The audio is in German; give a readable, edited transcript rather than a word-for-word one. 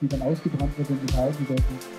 Die dann ausgebrannt wird und gehalten werden.